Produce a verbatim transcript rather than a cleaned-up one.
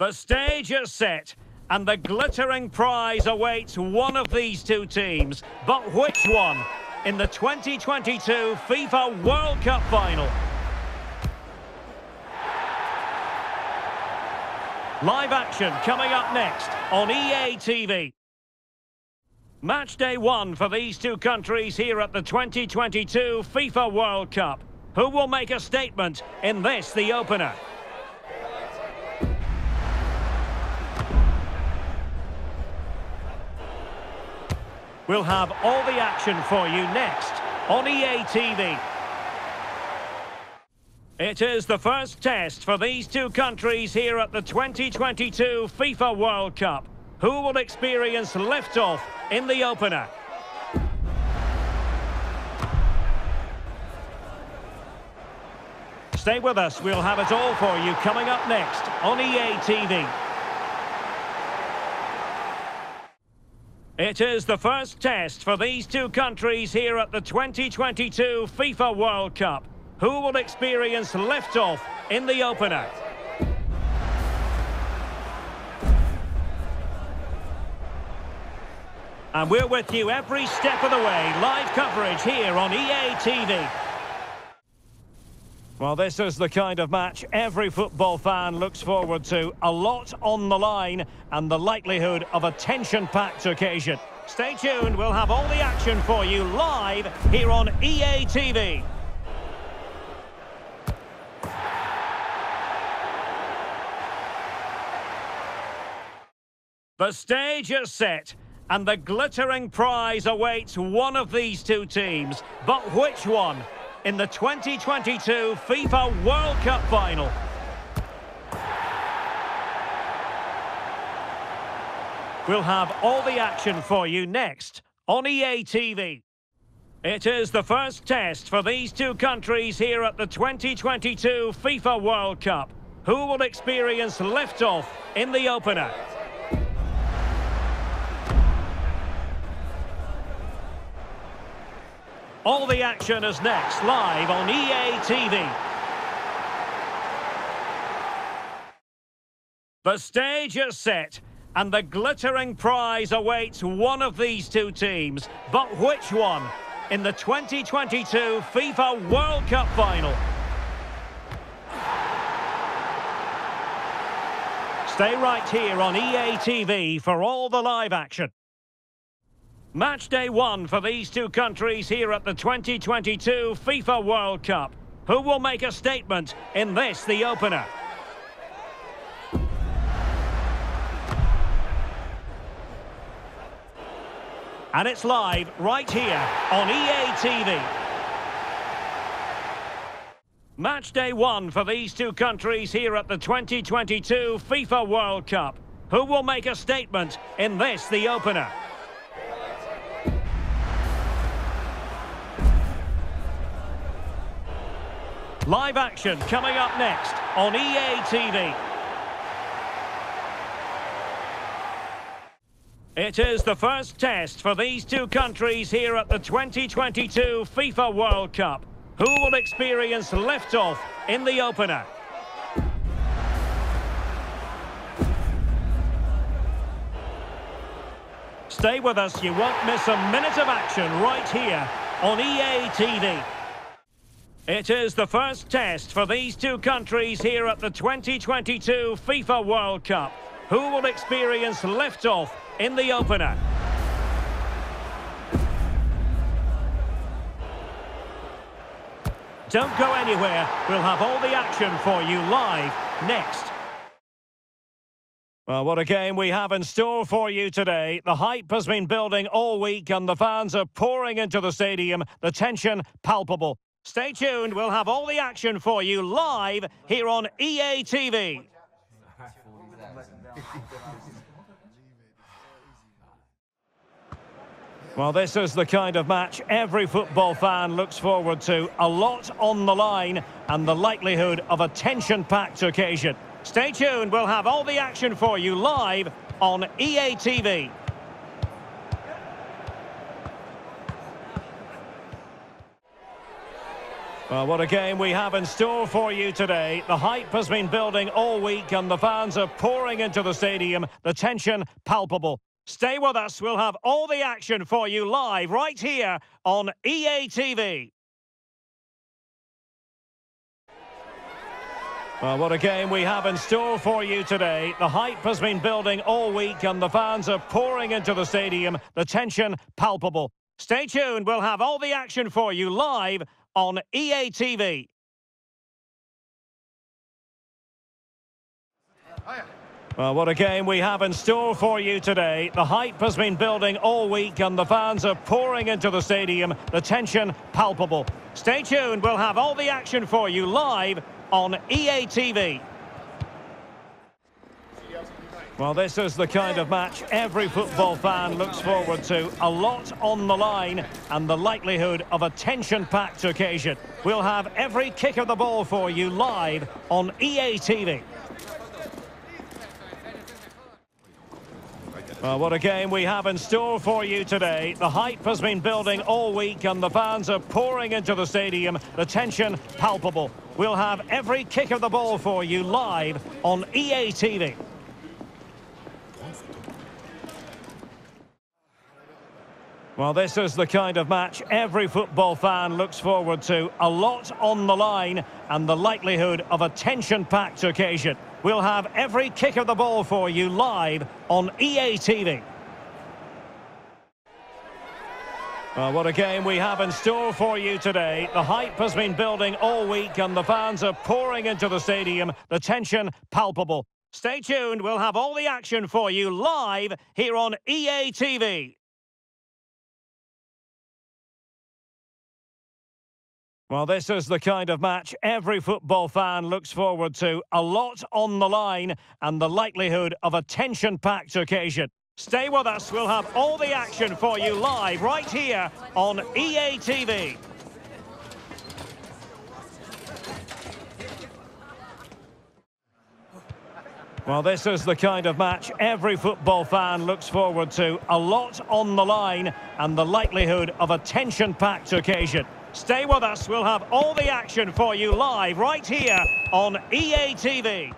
The stage is set, and the glittering prize awaits one of these two teams. But which one? In the twenty twenty-two FIFA World Cup final. Live action coming up next on E A T V. Match day one for these two countries here at the twenty twenty-two FIFA World Cup. Who will make a statement in this, the opener? We'll have all the action for you next on E A T V. It is the first test for these two countries here at the twenty twenty-two FIFA World Cup. Who will experience liftoff in the opener? Stay with us, we'll have it all for you coming up next on E A T V. It is the first test for these two countries here at the twenty twenty-two FIFA World Cup. Who will experience liftoff in the opener? And we're with you every step of the way. Live coverage here on E A T V. Well, this is the kind of match every football fan looks forward to. A lot on the line and the likelihood of a tension-packed occasion. Stay tuned, we'll have all the action for you live here on E A T V. The stage is set, and the glittering prize awaits one of these two teams. But which one? In the twenty twenty-two FIFA World Cup final. We'll have all the action for you next on E A T V. It is the first test for these two countries here at the twenty twenty-two FIFA World Cup. Who will experience liftoff in the opener? All the action is next, live on E A T V. The stage is set, and the glittering prize awaits one of these two teams. But which one? In the twenty twenty-two FIFA World Cup final. Stay right here on E A T V for all the live action. Match day one for these two countries here at the twenty twenty-two FIFA World Cup. Who will make a statement in this, the opener? And it's live right here on E A T V. Match day one for these two countries here at the twenty twenty-two FIFA World Cup. Who will make a statement in this, the opener? Live action coming up next on E A T V. It is the first test for these two countries here at the twenty twenty-two FIFA World Cup. Who will experience liftoff in the opener? Stay with us, you won't miss a minute of action right here on E A T V. It is the first test for these two countries here at the twenty twenty-two FIFA World Cup. Who will experience liftoff in the opener? Don't go anywhere. We'll have all the action for you live next. Well, what a game we have in store for you today. The hype has been building all week and the fans are pouring into the stadium. The tension palpable. Stay tuned, we'll have all the action for you live here on E A T V. Well, this is the kind of match every football fan looks forward to. A lot on the line and the likelihood of a tension-packed occasion. Stay tuned, we'll have all the action for you live on E A T V. Well, what a game we have in store for you today. The hype has been building all week and the fans are pouring into the stadium. The tension palpable. Stay with us. We'll have all the action for you live right here on E A T V. Well, what a game we have in store for you today. The hype has been building all week and the fans are pouring into the stadium. The tension palpable. Stay tuned. We'll have all the action for you live on E A T V. Well, what a game we have in store for you today. The hype has been building all week and the fans are pouring into the stadium. The tension palpable. Stay tuned. We'll have all the action for you live on E A T V. Well, this is the kind of match every football fan looks forward to. A lot on the line and the likelihood of a tension-packed occasion. We'll have every kick of the ball for you live on E A T V. Well, what a game we have in store for you today. The hype has been building all week and the fans are pouring into the stadium. The tension palpable. We'll have every kick of the ball for you live on E A T V. Well, this is the kind of match every football fan looks forward to. A lot on the line and the likelihood of a tension-packed occasion. We'll have every kick of the ball for you live on E A T V. Well, what a game we have in store for you today. The hype has been building all week and the fans are pouring into the stadium. The tension palpable. Stay tuned. We'll have all the action for you live here on E A T V. Well, this is the kind of match every football fan looks forward to. A lot on the line and the likelihood of a tension-packed occasion. Stay with us. We'll have all the action for you live right here on E A T V. Well, this is the kind of match every football fan looks forward to. A lot on the line and the likelihood of a tension-packed occasion. Stay with us. We'll have all the action for you live right here on E A T V.